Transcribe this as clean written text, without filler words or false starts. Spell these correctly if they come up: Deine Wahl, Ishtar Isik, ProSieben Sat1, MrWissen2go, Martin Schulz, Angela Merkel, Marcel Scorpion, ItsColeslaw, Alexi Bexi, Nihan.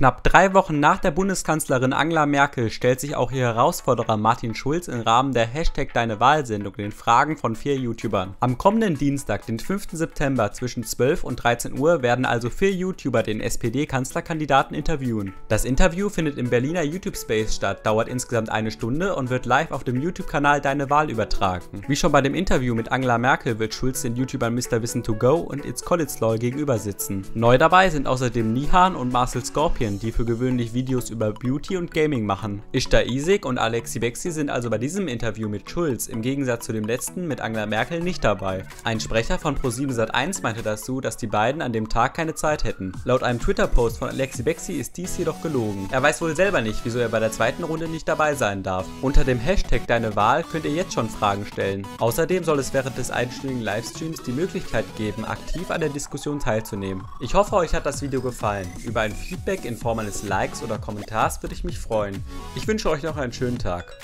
Knapp 3 Wochen nach der Bundeskanzlerin Angela Merkel stellt sich auch ihr Herausforderer Martin Schulz im Rahmen der #DeineWahl-Sendung den Fragen von 4 YouTubern. Am kommenden Dienstag, den 5. September zwischen 12 und 13 Uhr werden also 4 YouTuber den SPD-Kanzlerkandidaten interviewen. Das Interview findet im Berliner YouTube-Space statt, dauert insgesamt 1 Stunde und wird live auf dem YouTube-Kanal Deine Wahl übertragen. Wie schon bei dem Interview mit Angela Merkel wird Schulz den YouTubern MrWissen2go und ItsColeslaw gegenüber sitzen. Neu dabei sind außerdem Nihan und Marcel Scorpion, die für gewöhnlich Videos über Beauty und Gaming machen. Ishtar Isik und Alexi Bexi sind also bei diesem Interview mit Schulz im Gegensatz zu dem letzten mit Angela Merkel nicht dabei. Ein Sprecher von ProSieben Sat1 meinte dazu, dass die beiden an dem Tag keine Zeit hätten. Laut einem Twitter-Post von Alexi Bexi ist dies jedoch gelogen. Er weiß wohl selber nicht, wieso er bei der zweiten Runde nicht dabei sein darf. Unter dem Hashtag Deine Wahl könnt ihr jetzt schon Fragen stellen. Außerdem soll es während des einstündigen Livestreams die Möglichkeit geben, aktiv an der Diskussion teilzunehmen. Ich hoffe, euch hat das Video gefallen. Über ein Feedback in Form eines Likes oder Kommentars würde ich mich freuen. Ich wünsche euch noch einen schönen Tag.